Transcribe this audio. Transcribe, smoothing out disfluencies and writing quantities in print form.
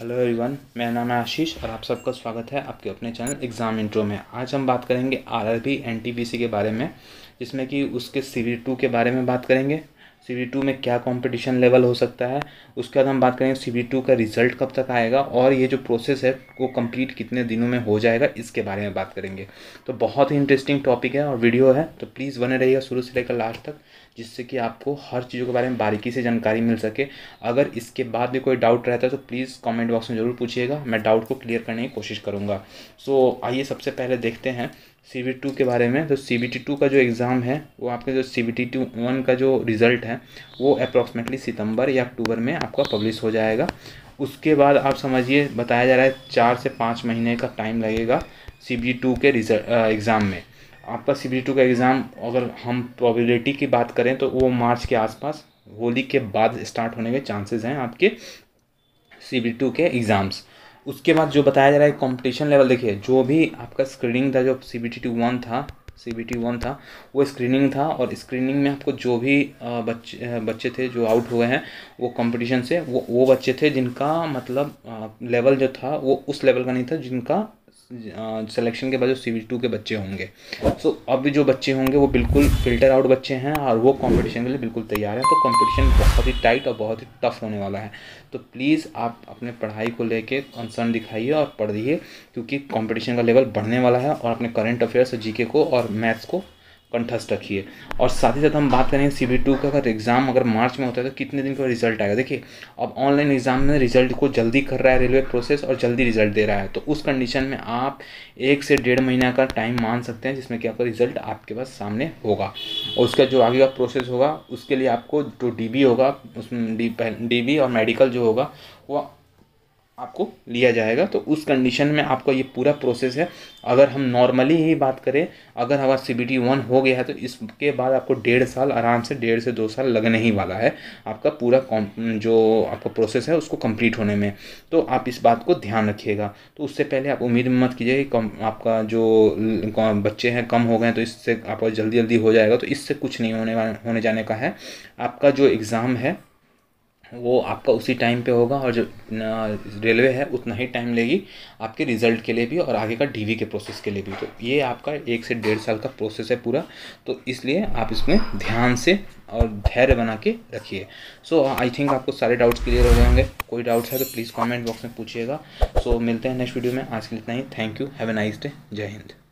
Hello everyone, मेरा नाम है आशीष और आप सबका स्वागत है आपके अपने चैनल एग्ज़ाम इंट्रो में। आज हम बात करेंगे RRB NTPC के बारे में, जिसमें कि उसके CBT 2 के बारे में बात करेंगे। CBT 2 में क्या कंपटीशन लेवल हो सकता है, उसके बाद हम बात करेंगे CBT 2 का रिज़ल्ट कब तक आएगा और ये जो प्रोसेस है वो कंप्लीट कितने दिनों में हो जाएगा, इसके बारे में बात करेंगे। तो बहुत ही इंटरेस्टिंग टॉपिक है और वीडियो है, तो प्लीज़ बने रहिएगा शुरू से लेकर लास्ट तक, जिससे कि आपको हर चीज़ों के बारे में बारीकी से जानकारी मिल सके। अगर इसके बाद भी कोई डाउट रहता है तो प्लीज़ कॉमेंट बॉक्स में ज़रूर पूछिएगा, मैं डाउट को क्लियर करने की कोशिश करूँगा। सो आइए सबसे पहले देखते हैं CBT 2 के बारे में। तो CBT 2 का जो एग्ज़ाम है वो आपके जो CBT 1 का जो रिज़ल्ट है वो अप्रॉक्सीमेटली सितंबर या अक्टूबर में आपका पब्लिश हो जाएगा। उसके बाद आप समझिए, बताया जा रहा है 4 से 5 महीने का टाइम लगेगा CBT 2 के एग्ज़ाम में। आपका CBT 2 का एग्ज़ाम, अगर हम प्रोबेबिलिटी की बात करें तो वो मार्च के आसपास, होली के बाद स्टार्ट होने के चांसेस हैं आपके CBT 2 के एग्ज़ाम्स। उसके बाद जो बताया जा रहा है कंपटीशन लेवल, देखिए जो भी आपका स्क्रीनिंग था, जो CBT 1 था वो स्क्रीनिंग था, और स्क्रीनिंग में आपको जो भी बच्चे थे जो आउट हुए हैं वो कंपटीशन से, वो बच्चे थे जिनका मतलब लेवल जो था वो उस लेवल का नहीं था जिनका सिलेक्शन के बाद जो CBT 2 के बच्चे होंगे। सो अब जो बच्चे होंगे वो बिल्कुल फिल्टर आउट बच्चे हैं और वो कंपटीशन के लिए बिल्कुल तैयार हैं। तो कंपटीशन बहुत ही टाइट और बहुत ही टफ होने वाला है। तो प्लीज़ आप अपने पढ़ाई को लेके कंसर्न दिखाइए और पढ़िए, क्योंकि कंपटीशन का लेवल बढ़ने वाला है। और अपने करंट अफेयर्स, GK को और मैथ्स को कंठस्थ रखिए। और साथ ही साथ हम बात करेंगे CBT 2 का अगर एग्ज़ाम अगर मार्च में होता है तो कितने दिन का रिजल्ट आएगा। देखिए अब ऑनलाइन एग्ज़ाम में रिजल्ट को जल्दी कर रहा है रेलवे प्रोसेस और जल्दी रिजल्ट दे रहा है, तो उस कंडीशन में आप 1 से 1.5 महीना का टाइम मान सकते हैं, जिसमें कि आपका रिजल्ट आपके पास सामने होगा। और उसका जो आगे का प्रोसेस होगा उसके लिए आपको जो DB होगा, उसमें DB और मेडिकल जो होगा वह आपको लिया जाएगा। तो उस कंडीशन में आपका ये पूरा प्रोसेस है। अगर हम नॉर्मली ही बात करें, अगर हमारा CBT 1 हो गया है तो इसके बाद आपको 1.5 साल, आराम से 1.5 से 2 साल लगने ही वाला है आपका पूरा जो आपका प्रोसेस है उसको कंप्लीट होने में। तो आप इस बात को ध्यान रखिएगा। तो उससे पहले आप उम्मीद मत कीजिए कि आपका जो बच्चे हैं कम हो गए तो इससे आपका जल्दी जल्दी हो जाएगा। तो इससे कुछ नहीं होने जाने का है। आपका जो एग्ज़ाम है वो आपका उसी टाइम पे होगा, और जो रेलवे है उतना ही टाइम लेगी आपके रिज़ल्ट के लिए भी और आगे का DV के प्रोसेस के लिए भी। तो ये आपका 1 से 1.5 साल का प्रोसेस है पूरा, तो इसलिए आप इसमें ध्यान से और धैर्य बना के रखिए। सो आई थिंक आपको सारे डाउट्स क्लियर हो गए होंगे। कोई डाउट्स है तो प्लीज़ कॉमेंट बॉक्स में पूछिएगा। सो मिलते हैं नेक्स्ट वीडियो में। आज के लिए इतना ही। Thank you, have a nice day, जय हिंद।